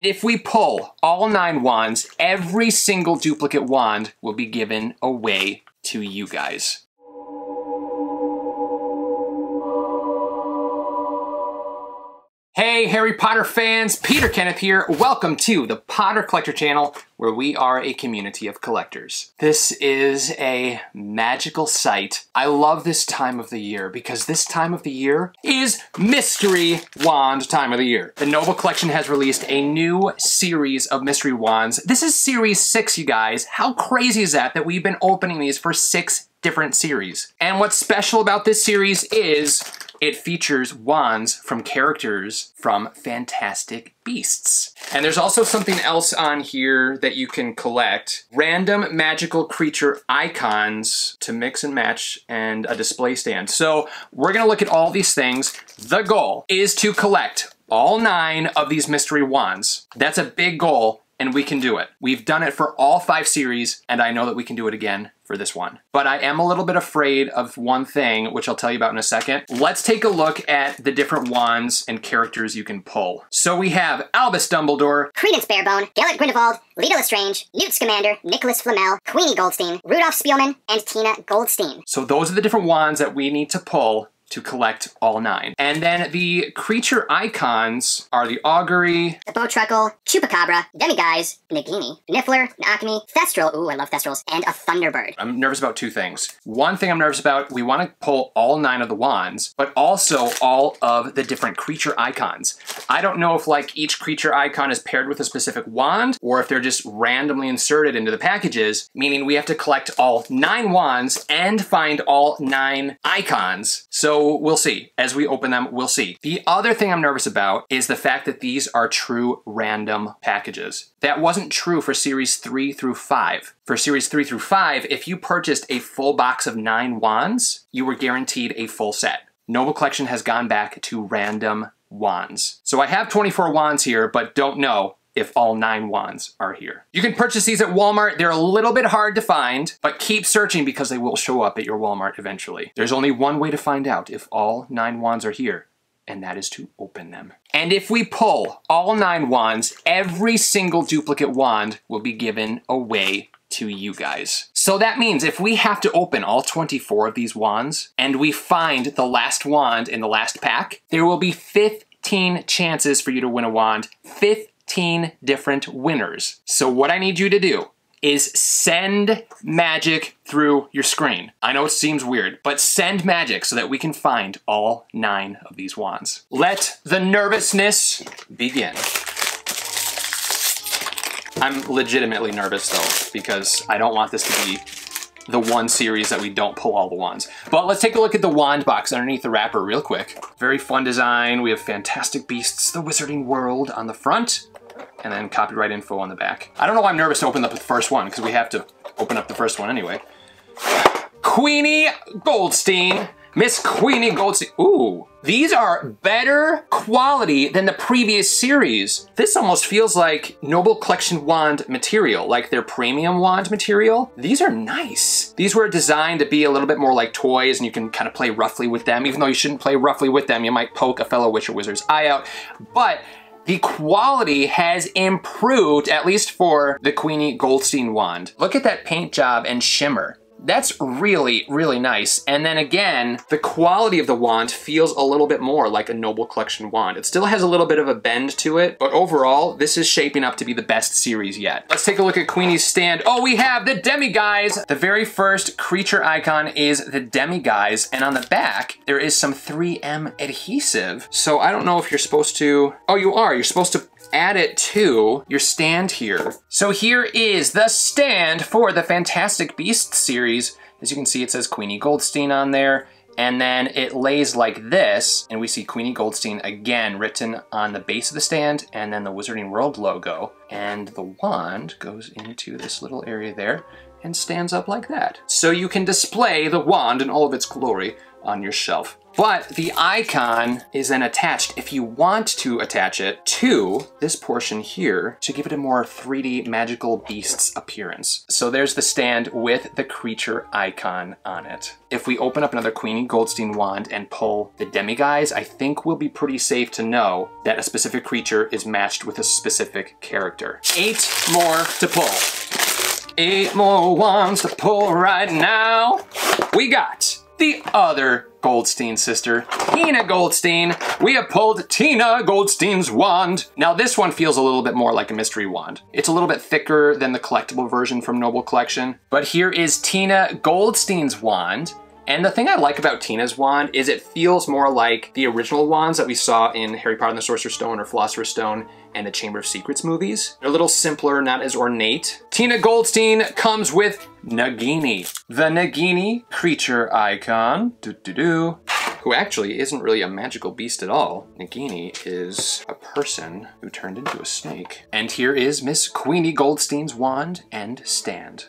If we pull all 9 wands, every single duplicate wand will be given away to you guys. Hey Harry Potter fans, Peter Kenneth here. Welcome to the Potter Collector Channel, where we are a community of collectors. This is a magical sight. I love this time of the year because this time of the year is mystery wand time of the year. The Noble Collection has released a new series of mystery wands. This is series 6, you guys. How crazy is that we've been opening these for 6 different series? And what's special about this series is it features wands from characters from Fantastic Beasts. And there's also something else on here that you can collect. Random magical creature icons to mix and match and a display stand. So we're gonna look at all these things. The goal is to collect all 9 of these mystery wands. That's a big goal, and we can do it. We've done it for all 5 series, and I know that we can do it again for this one. But I am a little bit afraid of one thing, which I'll tell you about in a second. Let's take a look at the different wands and characters you can pull. So we have Albus Dumbledore, Credence Barebone, Gellert Grindelwald, Leta Lestrange, Newt Scamander, Nicholas Flamel, Queenie Goldstein, Rudolph Spielman, and Tina Goldstein. So those are the different wands that we need to pull to collect all 9. And then the creature icons are the Augury, the Bowtruckle, Chupacabra, Demiguise, Nagini, Niffler, Occamy, Thestral, ooh, I love Thestrals, and a Thunderbird. I'm nervous about 2 things. One thing I'm nervous about, we want to pull all 9 of the wands, but also all of the different creature icons. I don't know if like each creature icon is paired with a specific wand, or if they're just randomly inserted into the packages, meaning we have to collect all 9 wands and find all 9 icons. So we'll see. As we open them, we'll see. The other thing I'm nervous about is the fact that these are true random packages. That wasn't true for series 3 through 5. For series 3 through 5, if you purchased a full box of 9 wands, you were guaranteed a full set. Noble Collection has gone back to random wands. So I have 24 wands here, but don't know if all 9 wands are here. You can purchase these at Walmart. They're a little bit hard to find, but keep searching because they will show up at your Walmart eventually. There's only one way to find out if all 9 wands are here, and that is to open them. And if we pull all 9 wands, every single duplicate wand will be given away to you guys. So that means if we have to open all 24 of these wands and we find the last wand in the last pack, there will be 15 chances for you to win a wand, 15 different winners. So what I need you to do is send magic through your screen. I know it seems weird, but send magic so that we can find all 9 of these wands. Let the nervousness begin. I'm legitimately nervous though, because I don't want this to be the one series that we don't pull all the wands. But let's take a look at the wand box underneath the wrapper real quick. Very fun design. We have Fantastic Beasts, the Wizarding World on the front, and then copyright info on the back. I don't know why I'm nervous to open up the first one, because we have to open up the first one anyway. Queenie Goldstein. Miss Queenie Goldstein. Ooh, these are better quality than the previous series. This almost feels like Noble Collection wand material, like their premium wand material. These are nice. These were designed to be a little bit more like toys, and you can kind of play roughly with them. Even though you shouldn't play roughly with them, you might poke a fellow witch or wizard's eye out. But the quality has improved, at least for the Queenie Goldstein wand. Look at that paint job and shimmer. That's really, really nice. And then again, the quality of the wand feels a little bit more like a Noble Collection wand. It still has a little bit of a bend to it, but overall, this is shaping up to be the best series yet. Let's take a look at Queenie's stand. Oh, we have the Demiguise. The very first creature icon is the Demiguise, and on the back, there is some 3M adhesive. So I don't know if you're supposed to, oh, you are, you're supposed to add it to your stand here. So here is the stand for the Fantastic Beasts series. As you can see, it says Queenie Goldstein on there, and then it lays like this, and we see Queenie Goldstein again written on the base of the stand, and then the Wizarding World logo. And the wand goes into this little area there and stands up like that. So you can display the wand in all of its glory on your shelf. But the icon is then attached, if you want to attach it, to this portion here to give it a more 3D magical beasts appearance. So there's the stand with the creature icon on it. If we open up another Queenie Goldstein wand and pull the Demiguise, I think we'll be pretty safe to know that a specific creature is matched with a specific character. 8 more to pull. 8 more wands to pull right now. We got the other Goldstein sister, Tina Goldstein. We have pulled Tina Goldstein's wand. Now this one feels a little bit more like a mystery wand. It's a little bit thicker than the collectible version from Noble Collection, but here is Tina Goldstein's wand. And the thing I like about Tina's wand is it feels more like the original wands that we saw in Harry Potter and the Sorcerer's Stone or Philosopher's Stone and the Chamber of Secrets movies. They're a little simpler, not as ornate. Tina Goldstein comes with Nagini, the Nagini creature icon, who actually isn't really a magical beast at all. Nagini is a person who turned into a snake. And here is Miss Queenie Goldstein's wand and stand.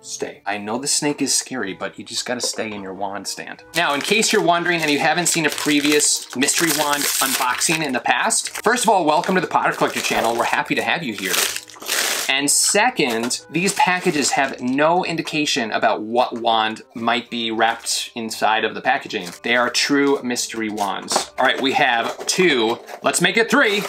Stay. I know the snake is scary, but you just gotta stay in your wand stand. Now, in case you're wondering and you haven't seen a previous mystery wand unboxing in the past, first of all, welcome to the Potter Collector Channel. We're happy to have you here. And second, these packages have no indication about what wand might be wrapped inside of the packaging. They are true mystery wands. All right, we have 2. Let's make it 3.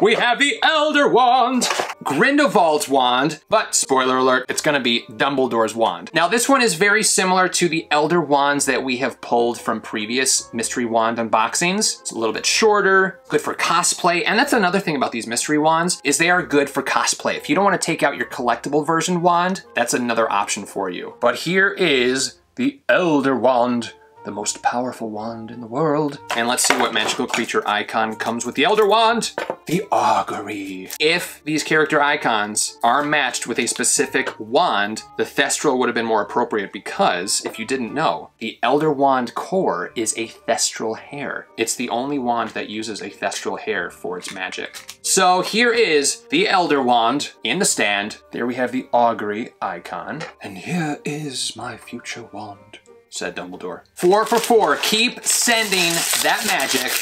We have the Elder Wand, Grindelwald's wand, but spoiler alert, it's gonna be Dumbledore's wand. Now this one is very similar to the Elder Wands that we have pulled from previous mystery wand unboxings. It's a little bit shorter, good for cosplay, and that's another thing about these mystery wands, is they are good for cosplay. If you don't wanna take out your collectible version wand, that's another option for you. But here is the Elder Wand, the most powerful wand in the world. And let's see what magical creature icon comes with the Elder Wand. The Augury. If these character icons are matched with a specific wand, the Thestral would have been more appropriate because, if you didn't know, the Elder Wand core is a Thestral hair. It's the only wand that uses a Thestral hair for its magic. So here is the Elder Wand in the stand. There we have the Augury icon. And here is my future wand, said Dumbledore. 4 for 4, keep sending that magic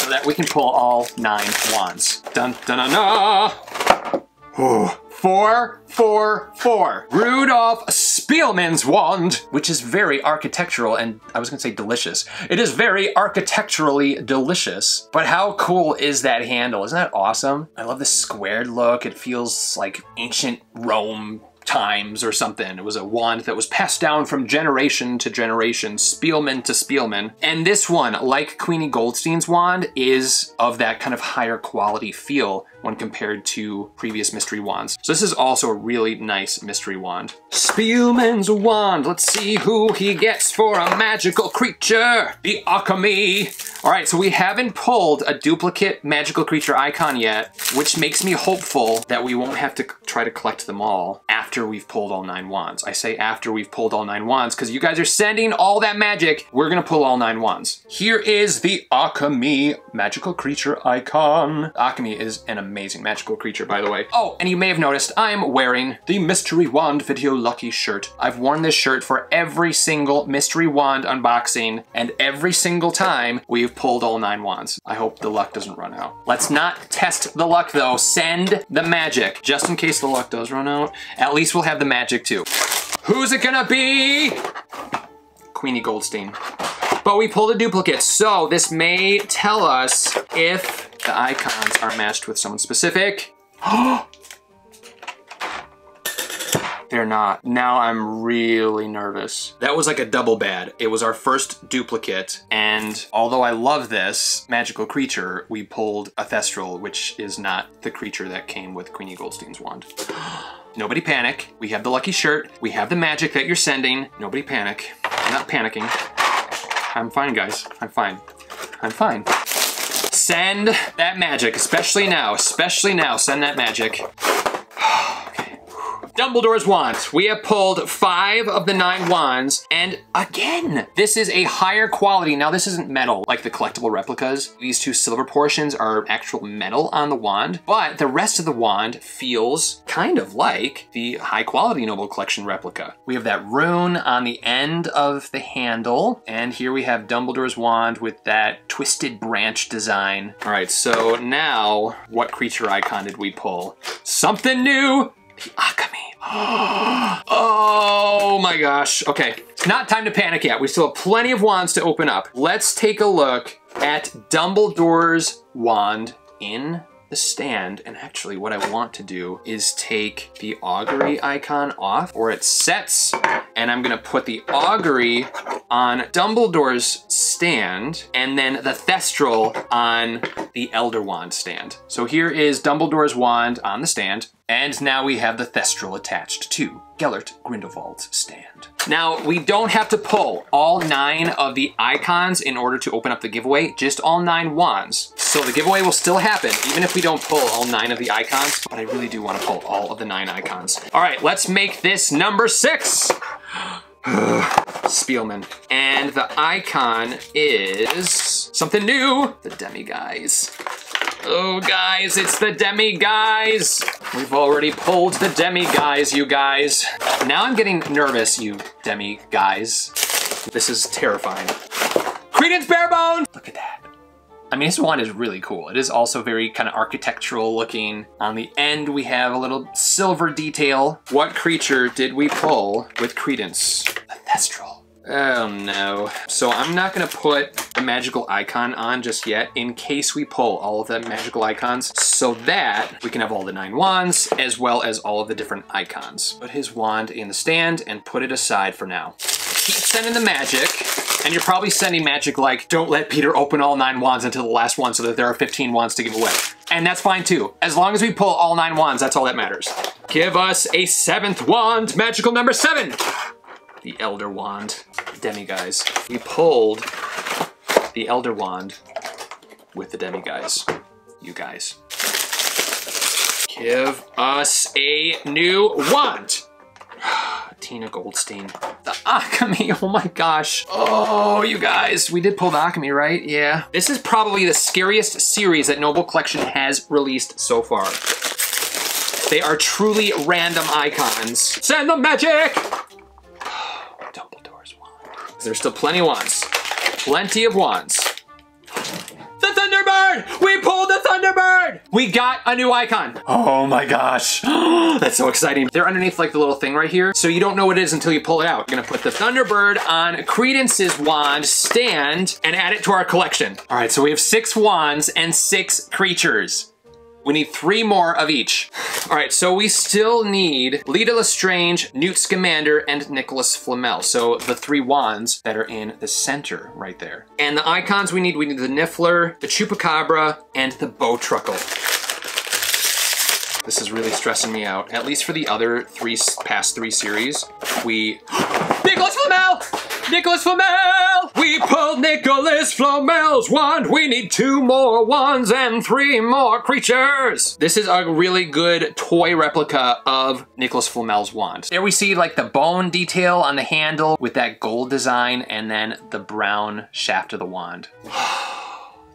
so that we can pull all 9 wands. Dun dun dun dun! Oh. 4 for 4. Rudolph Spielman's wand, which is very architectural, and I was gonna say delicious. It is very architecturally delicious, but how cool is that handle? Isn't that awesome? I love the squared look. It feels like ancient Rome times or something. It was a wand that was passed down from generation to generation, Spielman to Spielman. And this one, like Queenie Goldstein's wand, is of that kind of higher quality feel when compared to previous mystery wands. So this is also a really nice mystery wand. Spielman's wand, let's see who he gets for a magical creature, the Occamy. All right, so we haven't pulled a duplicate magical creature icon yet, which makes me hopeful that we won't have to try to collect them all after we've pulled all 9 wands. I say after we've pulled all 9 wands because you guys are sending all that magic. We're gonna pull all 9 wands. Here is the Occamy magical creature icon. Occamy is an amazing magical creature, by the way. Oh, and you may have noticed I'm wearing the Mystery Wand Video Lucky shirt. I've worn this shirt for every single mystery wand unboxing and every single time we've pulled all 9 wands. I hope the luck doesn't run out. Let's not test the luck though. Send the magic. Just in case the luck does run out, at least we'll have the magic too. Who's it gonna be? Queenie Goldstein. But we pulled a duplicate, so this may tell us if the icons are matched with someone specific. They're not. Now I'm really nervous. That was like a double bad. It was our first duplicate, and although I love this magical creature, we pulled a Thestral, which is not the creature that came with Queenie Goldstein's wand. Nobody panic. We have the lucky shirt. We have the magic that you're sending. Nobody panic. I'm not panicking. I'm fine, guys. I'm fine. I'm fine. Send that magic, especially now. Send that magic. Okay. Dumbledore's wands. We have pulled 5 of the 9 wands, and again, this is a higher quality. Now, this isn't metal like the collectible replicas. These two silver portions are actual metal on the wand, but the rest of the wand feels kind of like the high quality Noble Collection replica. We have that rune on the end of the handle, and here we have Dumbledore's wand with that twisted branch design. All right, so now, what creature icon did we pull? Something new! The Occamy. Oh my gosh. Okay, it's not time to panic yet. We still have plenty of wands to open up. Let's take a look at Dumbledore's wand in the stand. And actually what I want to do is take the Augury icon off, or it sets, and I'm gonna put the Augury on Dumbledore's stand and then the Thestral on the Elder Wand stand. So here is Dumbledore's wand on the stand, and now we have the Thestral attached to Gellert Grindelwald's stand. Now, we don't have to pull all 9 of the icons in order to open up the giveaway, just all 9 wands. So the giveaway will still happen, even if we don't pull all 9 of the icons, but I really do want to pull all of the 9 icons. All right, let's make this number 6. Spielman. And the icon is something new, the Demiguise. Oh guys, it's the Demiguise. We've already pulled the Demiguise, you guys. Now I'm getting nervous, you Demiguise. This is terrifying. Credence Barebone! Look at that. I mean, this wand is really cool. It is also very kind of architectural looking. On the end, we have a little silver detail. What creature did we pull with Credence? A Thestral. Oh no. So I'm not gonna put the magical icon on just yet in case we pull all of the magical icons so that we can have all the 9 wands as well as all of the different icons. Put his wand in the stand and put it aside for now. Keep sending the magic, and you're probably sending magic like, don't let Peter open all 9 wands until the last one so that there are 15 wands to give away. And that's fine too. As long as we pull all 9 wands, that's all that matters. Give us a 7th wand, magical number 7. The Elder Wand. Demiguise. We pulled the Elder Wand with the Demiguise. You guys. Give us a new wand! Tina Goldstein. The Occamy, oh my gosh. Oh, you guys, we did pull the Occamy, right? Yeah. This is probably the scariest series that Noble Collection has released so far. They are truly random icons. Send the magic! There's still plenty of wands. Plenty of wands. The Thunderbird! We pulled the Thunderbird! We got a new icon. Oh my gosh. That's so exciting. They're underneath like the little thing right here, so you don't know what it is until you pull it out. We're gonna put the Thunderbird on Credence's wand stand and add it to our collection. All right, so we have 6 wands and 6 creatures. We need 3 more of each. All right, so we still need Leta Lestrange, Newt Scamander, and Nicholas Flamel. So the 3 wands that are in the center right there. And the icons we need the Niffler, the Chupacabra, and the Bowtruckle. This is really stressing me out. At least for the other past three series, we... Nicholas Flamel! Nicholas Flamel! We pulled Nicholas Flamel's wand. We need 2 more wands and 3 more creatures. This is a really good toy replica of Nicholas Flamel's wand. There we see like the bone detail on the handle with that gold design and then the brown shaft of the wand.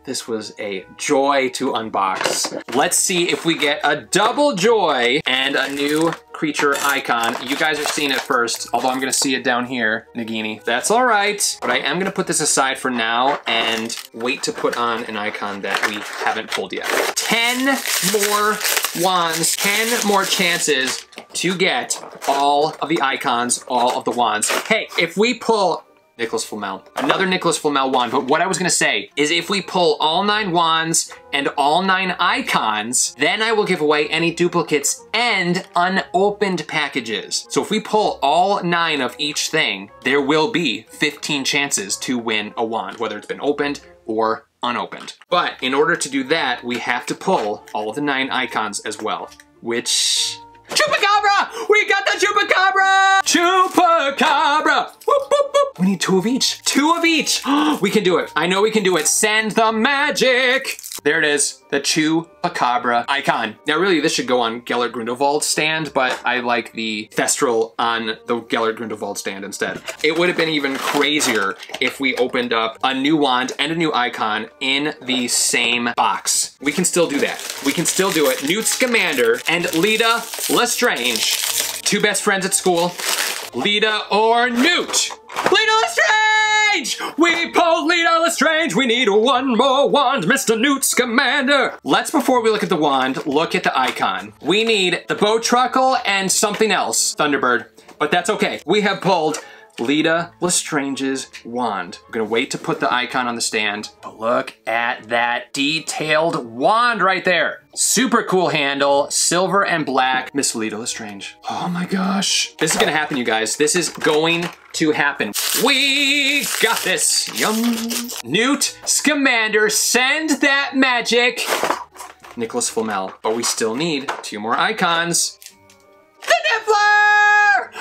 This was a joy to unbox. Let's see if we get a double joy and a new creature icon. You guys are seeing it first, although I'm gonna see it down here, Nagini. That's all right, but I am gonna put this aside for now and wait to put on an icon that we haven't pulled yet. 10 more wands, 10 more chances to get all of the icons, all of the wands. Hey, if we pull Nicholas Flamel. Another Nicholas Flamel wand, but what I was gonna say is if we pull all 9 wands and all 9 icons, then I will give away any duplicates and unopened packages. So if we pull all 9 of each thing, there will be 15 chances to win a wand, whether it's been opened or unopened. But in order to do that, we have to pull all of the 9 icons as well, which... Chupacabra! We got the Chupacabra! Chupacabra! Whoop, whoop, whoop. We need two of each. Two of each. We can do it. I know we can do it. Send the magic. There it is, the Chupacabra icon. Now really this should go on Gellert Grindelwald's stand, but I like the Thestral on the Gellert Grindelwald stand instead. It would have been even crazier if we opened up a new wand and a new icon in the same box. We can still do that. We can still do it. Newt Scamander and Leta Lestrange. Two best friends at school, Leta or Newt. Leta Lestrange! We pulled Leta Lestrange! We need one more wand, Mr. Newt Scamander! Let's, before we look at the wand, look at the icon. We need the Bowtruckle and something else, Thunderbird, but that's okay. We have pulled Leta Lestrange's wand. I'm gonna wait to put the icon on the stand, but look at that detailed wand right there. Super cool handle, silver and black. Miss Leta Lestrange. Oh my gosh. This is gonna happen, you guys. This is going to happen. We got this. Yum. Newt Scamander, send that magic. Nicholas Flamel. But we still need two more icons. The Niffler!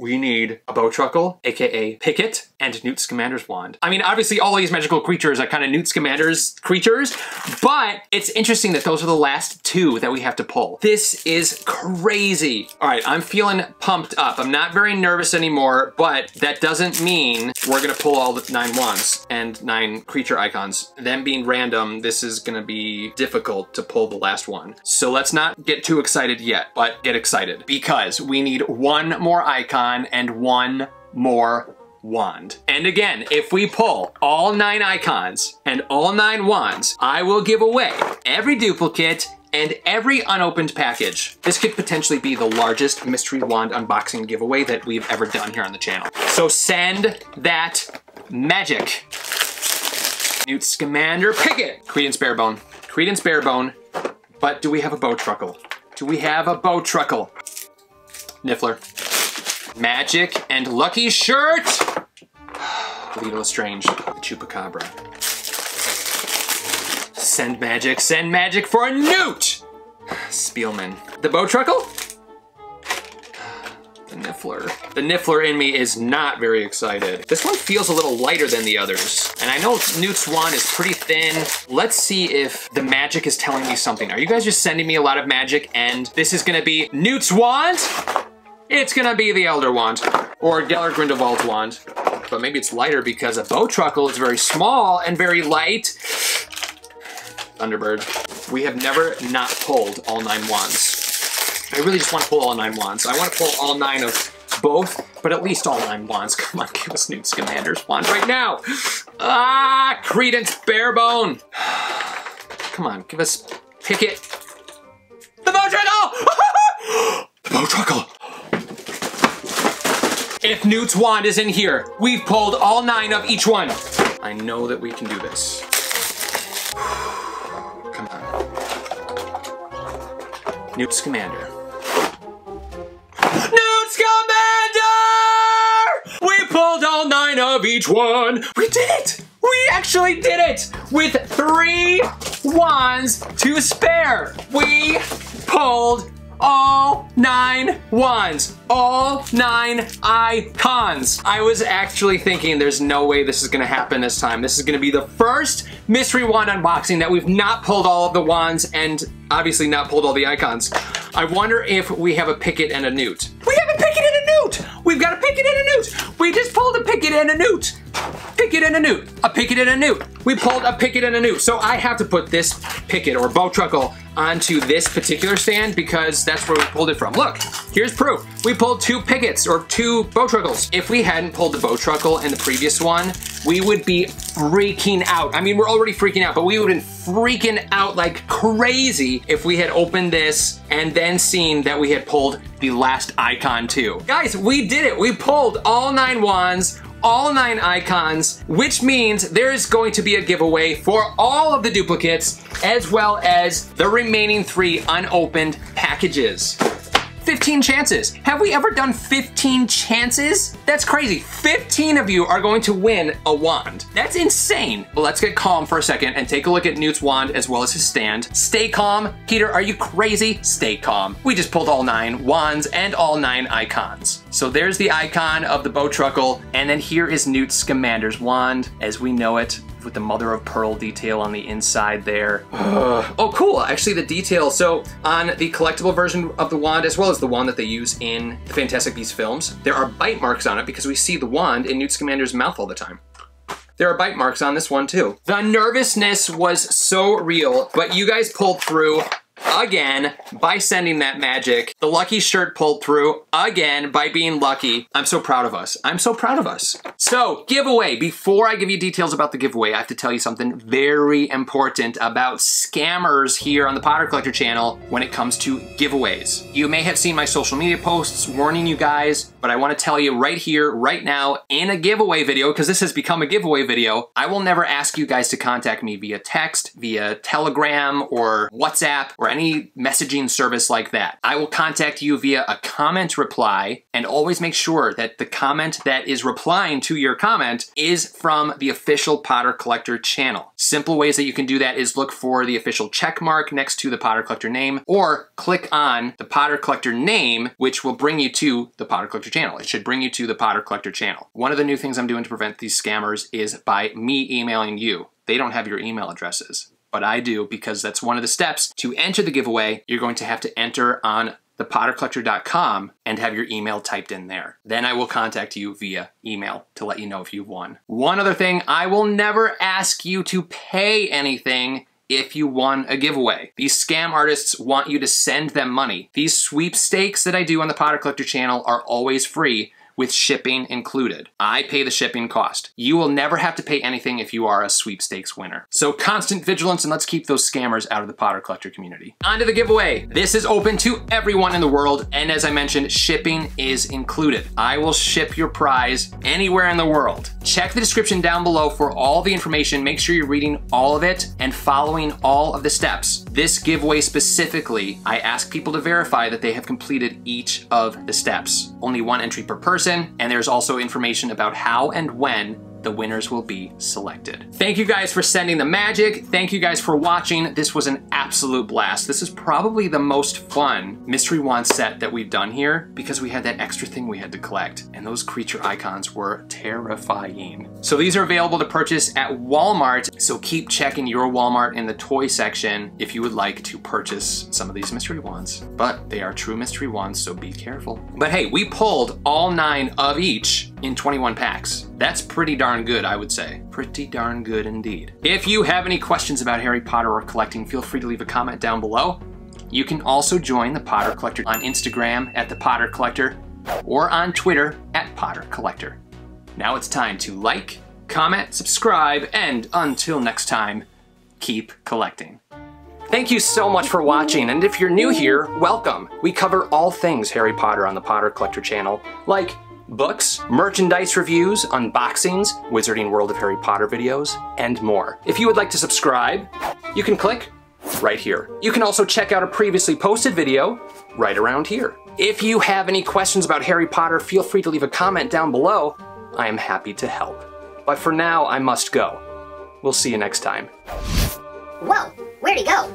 We need a Bowtruckle, AKA Picket, and Newt Scamander's wand. I mean, obviously all these magical creatures are kind of Newt Scamander's creatures, but it's interesting that those are the last two that we have to pull. This is crazy. All right, I'm feeling pumped up. I'm not very nervous anymore, but that doesn't mean we're gonna pull all the 9 wands and 9 creature icons. Them being random, this is gonna be difficult to pull the last one. So let's not get too excited yet, but get excited because we need one more icon and one more wand. And again, if we pull all 9 icons and all 9 wands, I will give away every duplicate and every unopened package. This could potentially be the largest mystery wand unboxing giveaway that we've ever done here on the channel. So send that magic. Newt Scamander, pick it. Credence Barebone. Credence Barebone. But do we have a Bowtruckle? Do we have a Bowtruckle? Niffler. Magic and lucky shirt. Leta Lestrange, the Chupacabra. Send magic for a Newt! Spielman. The Bowtruckle? The Niffler. The Niffler in me is not very excited. This one feels a little lighter than the others. And I know Newt's wand is pretty thin. Let's see if the magic is telling me something. Are you guys just sending me a lot of magic and this is gonna be Newt's wand? It's gonna be the Elder Wand, or Gellert Grindelwald's wand, but maybe it's lighter because a Bowtruckle is very small and very light. Thunderbird. We have never not pulled all 9 wands. I really just wanna pull all 9 wands. I wanna pull all 9 of both, but at least all 9 wands. Come on, give us Newt Scamander's wand right now. Ah, Credence Barebone. Come on, give us, pick it. The Bowtruckle! The Bowtruckle. If Newt's wand is in here, we've pulled all 9 of each one. I know that we can do this. Come on. Newt Scamander. Newt Scamander! We pulled all 9 of each one. We did it! We actually did it! With 3 wands to spare, we pulled all 9 wands, all 9 icons. I was actually thinking there's no way this is gonna happen this time. This is gonna be the first mystery wand unboxing that we've not pulled all of the wands and obviously not pulled all the icons. I wonder if we have a Picket and a Newt. We have a Picket and a Newt! We've got a Picket and a Newt! We just pulled a Picket and a Newt! Picket and a Newt, a Picket and a Newt. We pulled a Picket and a Newt. So I have to put this Picket or Bowtruckle onto this particular stand because that's where we pulled it from. Look, here's proof. We pulled 2 Pickets or 2 Bowtruckles. If we hadn't pulled the Bowtruckle in the previous one, we would be freaking out. I mean, we're already freaking out, but we would have been freaking out like crazy if we had opened this and then seen that we had pulled the last icon too. Guys, we did it. We pulled all 9 wands, all 9 icons, which means there's going to be a giveaway for all of the duplicates as well as the remaining 3 unopened packages. 15 chances. Have we ever done 15 chances? That's crazy. 15 of you are going to win a wand. That's insane. Well, let's get calm for a second and take a look at Newt's wand as well as his stand. Stay calm. Peter, are you crazy? Stay calm. We just pulled all 9 wands and all 9 icons. So there's the icon of the Bowtruckle, and then here is Newt Scamander's wand as we know it, with the mother of pearl detail on the inside there. Oh, cool, actually the detail. So on the collectible version of the wand, as well as the wand that they use in the Fantastic Beasts films, there are bite marks on it because we see the wand in Newt Scamander's mouth all the time. There are bite marks on this one too. The nervousness was so real, but you guys pulled through again by sending that magic. The lucky shirt pulled through again by being lucky. I'm so proud of us. I'm so proud of us. So, giveaway. Before I give you details about the giveaway, I have to tell you something very important about scammers here on the Potter Collector channel when it comes to giveaways. You may have seen my social media posts warning you guys, but I want to tell you right here, right now, in a giveaway video, because this has become a giveaway video, I will never ask you guys to contact me via text, via Telegram, or WhatsApp, or any messaging service like that. I will contact you via a comment reply, and always make sure that the comment that is replying to your comment is from the official Potter Collector channel. Simple ways that you can do that is look for the official check mark next to the Potter Collector name, or click on the Potter Collector name, which will bring you to the Potter Collector channel. It should bring you to the Potter Collector channel. One of the new things I'm doing to prevent these scammers is by me emailing you. They don't have your email addresses, but I do, because that's one of the steps to enter the giveaway. You're going to have to enter on thepottercollector.com and have your email typed in there. Then I will contact you via email to let you know if you've won. One other thing, I will never ask you to pay anything if you won a giveaway. These scam artists want you to send them money. These sweepstakes that I do on the Potter Collector channel are always free, with shipping included. I pay the shipping cost. You will never have to pay anything if you are a sweepstakes winner. So constant vigilance, and let's keep those scammers out of the Potter Collector community. On to the giveaway. This is open to everyone in the world, and as I mentioned, shipping is included. I will ship your prize anywhere in the world. Check the description down below for all the information. Make sure you're reading all of it and following all of the steps. This giveaway specifically, I ask people to verify that they have completed each of the steps. Only one entry per person, and there's also information about how and when the winners will be selected. Thank you guys for sending the magic. Thank you guys for watching. This was an absolute blast. This is probably the most fun mystery wand set that we've done here, because we had that extra thing we had to collect, and those creature icons were terrifying. So these are available to purchase at Walmart, so keep checking your Walmart in the toy section if you would like to purchase some of these mystery wands. But they are true mystery wands, so be careful. But hey, we pulled all 9 of each in 21 packs. That's pretty darn good, I would say. Pretty darn good indeed. If you have any questions about Harry Potter or collecting, feel free to leave a comment down below. You can also join the Potter Collector on Instagram at the Potter Collector, or on Twitter at Potter Collector. Now it's time to like, comment, subscribe, and until next time, keep collecting. Thank you so much for watching, and if you're new here, welcome. We cover all things Harry Potter on the Potter Collector channel, like books, merchandise reviews, unboxings, Wizarding World of Harry Potter videos, and more. If you would like to subscribe, you can click right here. You can also check out a previously posted video right around here. If you have any questions about Harry Potter, feel free to leave a comment down below. I am happy to help. But for now, I must go. We'll see you next time. Whoa, where'd he go?